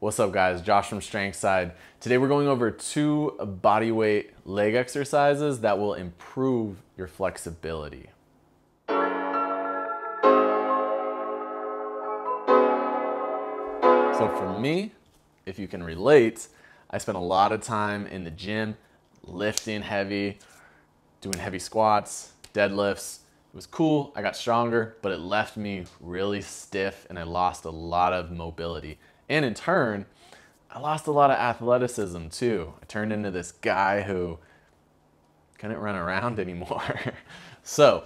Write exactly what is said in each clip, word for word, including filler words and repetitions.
What's up guys, Josh from Strength Side. Today we're going over two bodyweight leg exercises that will improve your flexibility. So for me, if you can relate, I spent a lot of time in the gym lifting heavy, doing heavy squats, deadlifts. It was cool, I got stronger, but it left me really stiff and I lost a lot of mobility. And in turn, I lost a lot of athleticism too. I turned into this guy who couldn't run around anymore. So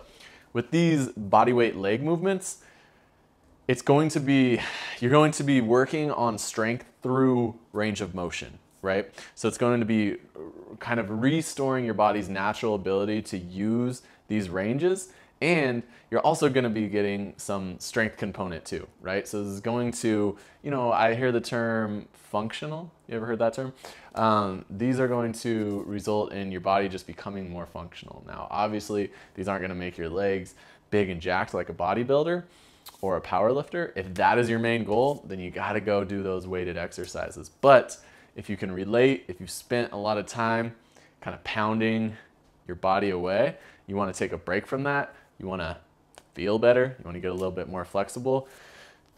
with these bodyweight leg movements, it's going to be, you're going to be working on strength through range of motion, right? So it's going to be kind of restoring your body's natural ability to use these ranges. And you're also going to be getting some strength component too, right? So this is going to, you know, I hear the term functional. You ever heard that term? Um, these are going to result in your body just becoming more functional. Now, obviously, these aren't going to make your legs big and jacked like a bodybuilder or a power lifter. If that is your main goal, then you got to go do those weighted exercises. But if you can relate, if you spent a lot of time kind of pounding your body away, you want to take a break from that. You want to feel better, you want to get a little bit more flexible,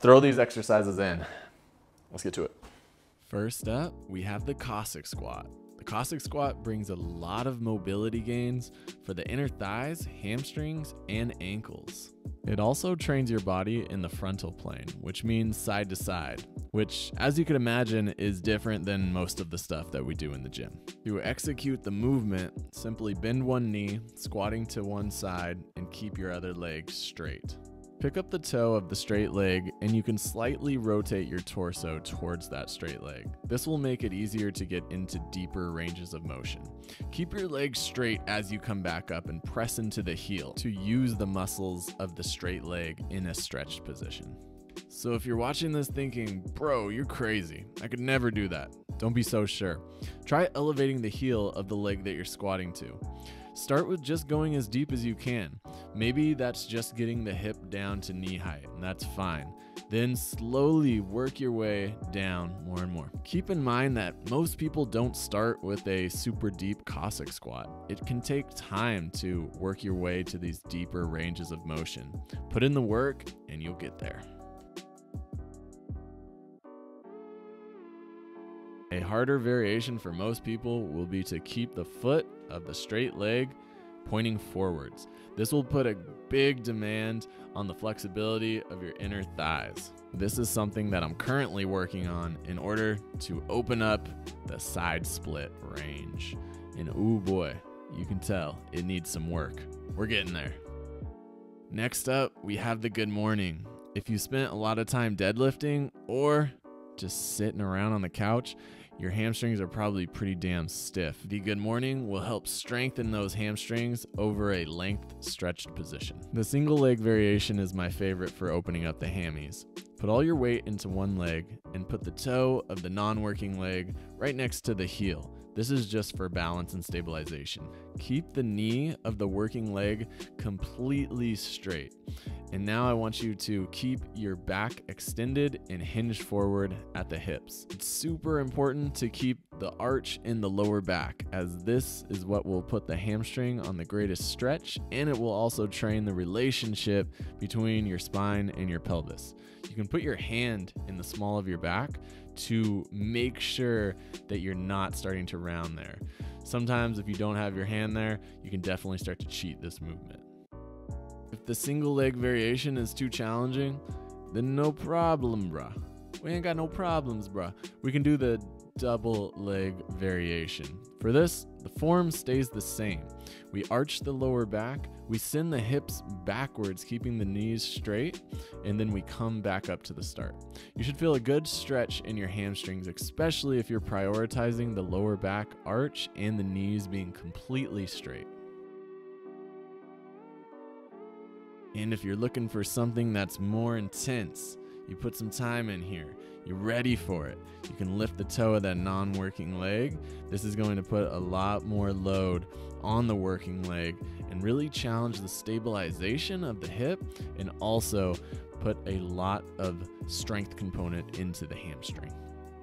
throw these exercises in. Let's get to it. First up, we have the Cossack squat. The Cossack squat brings a lot of mobility gains for the inner thighs, hamstrings, and ankles. It also trains your body in the frontal plane, which means side to side, which as you can imagine is different than most of the stuff that we do in the gym. To execute the movement, simply bend one knee, squatting to one side, and keep your other leg straight. Pick up the toe of the straight leg and you can slightly rotate your torso towards that straight leg. This will make it easier to get into deeper ranges of motion. Keep your legs straight as you come back up and press into the heel to use the muscles of the straight leg in a stretched position. So if you're watching this thinking, bro, you're crazy, I could never do that. Don't be so sure. Try elevating the heel of the leg that you're squatting to. Start with just going as deep as you can. Maybe that's just getting the hip down to knee height, and that's fine. Then slowly work your way down more and more. Keep in mind that most people don't start with a super deep Cossack squat. It can take time to work your way to these deeper ranges of motion. Put in the work and you'll get there. A harder variation for most people will be to keep the foot of the straight leg pointing forwards. This will put a big demand on the flexibility of your inner thighs. This is something that I'm currently working on in order to open up the side split range. And ooh boy, you can tell it needs some work. We're getting there. Next up, we have the good morning. If you spent a lot of time deadlifting or just sitting around on the couch, your hamstrings are probably pretty damn stiff. The good morning will help strengthen those hamstrings over a length stretched position. The single leg variation is my favorite for opening up the hammies. Put all your weight into one leg and put the toe of the non-working leg right next to the heel. This is just for balance and stabilization. Keep the knee of the working leg completely straight. And now I want you to keep your back extended and hinge forward at the hips. It's super important to keep the arch in the lower back, as this is what will put the hamstring on the greatest stretch, and it will also train the relationship between your spine and your pelvis. You can put your hand in the small of your back to make sure that you're not starting to round there. Sometimes if you don't have your hand there, you can definitely start to cheat this movement. If the single leg variation is too challenging, then no problem, bruh. We ain't got no problems, bruh. We can do the double leg variation. For this, the form stays the same. We arch the lower back, we send the hips backwards, keeping the knees straight, and then we come back up to the start. You should feel a good stretch in your hamstrings, especially if you're prioritizing the lower back arch and the knees being completely straight. And if you're looking for something that's more intense, you put some time in here. You're ready for it. You can lift the toe of that non-working leg. This is going to put a lot more load on the working leg and really challenge the stabilization of the hip and also put a lot of strength component into the hamstring.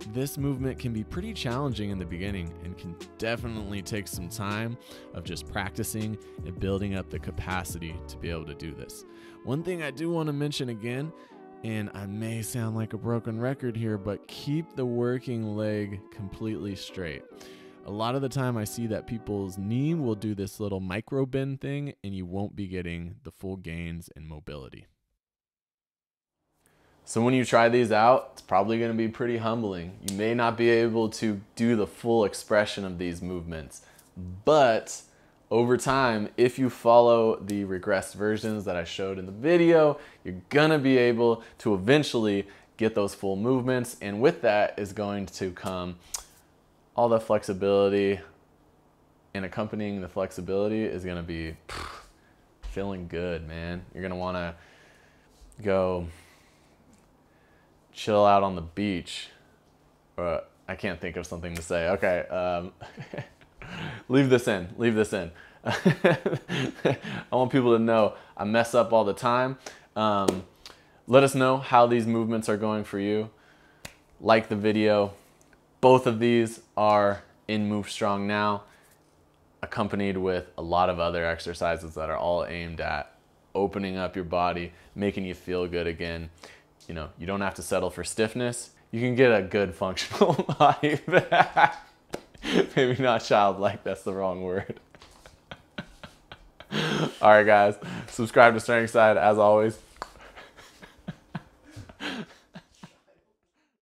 This movement can be pretty challenging in the beginning and can definitely take some time of just practicing and building up the capacity to be able to do this. One thing I do want to mention again, and I may sound like a broken record here, but keep the working leg completely straight. A lot of the time I see that people's knee will do this little micro bend thing and you won't be getting the full gains and mobility. So when you try these out, it's probably going to be pretty humbling. You may not be able to do the full expression of these movements, but over time, if you follow the regressed versions that I showed in the video, you're going to be able to eventually get those full movements. And with that is going to come all the flexibility, and accompanying the flexibility is going to be pff, feeling good, man. You're going to want to go chill out on the beach. Or I can't think of something to say. Okay. Um, leave this in, leave this in. I want people to know I mess up all the time. Um, let us know how these movements are going for you. Like the video. Both of these are in Move Strong Now, accompanied with a lot of other exercises that are all aimed at opening up your body, making you feel good again. You know, you don't have to settle for stiffness. You can get a good functional body back. Maybe not childlike, that's the wrong word. All right, guys, subscribe to Strength Side as always.